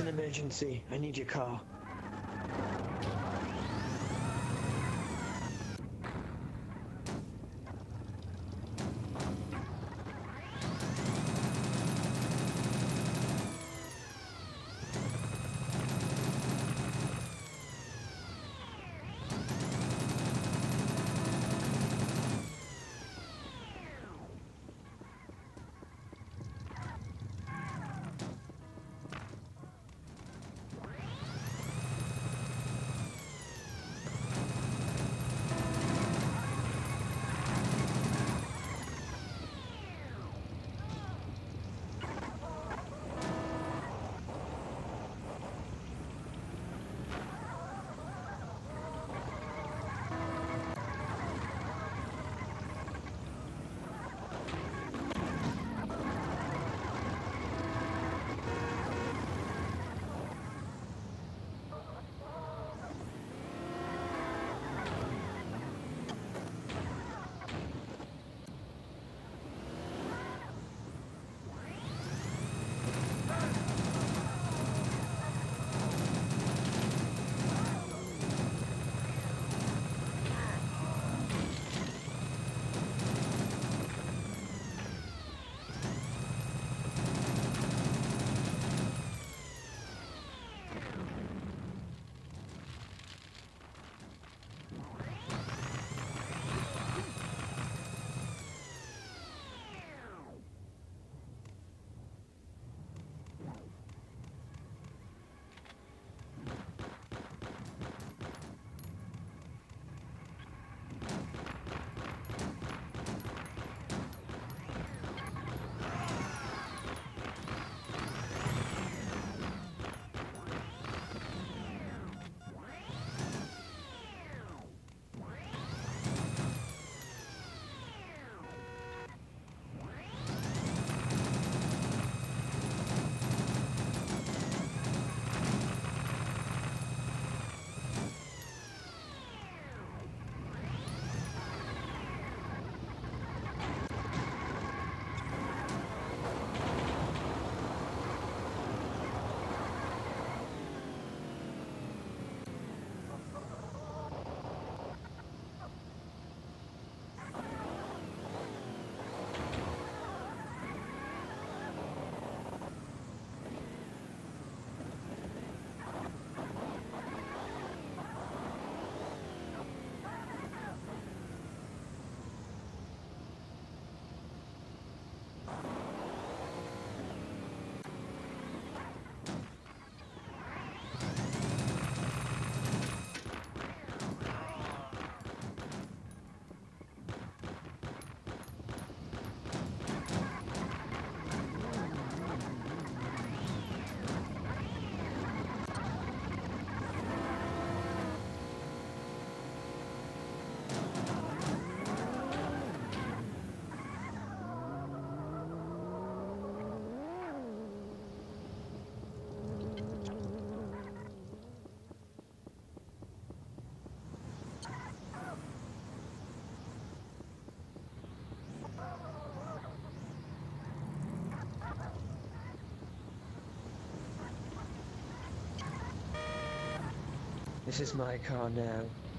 an emergency. I need your car. This is my car now.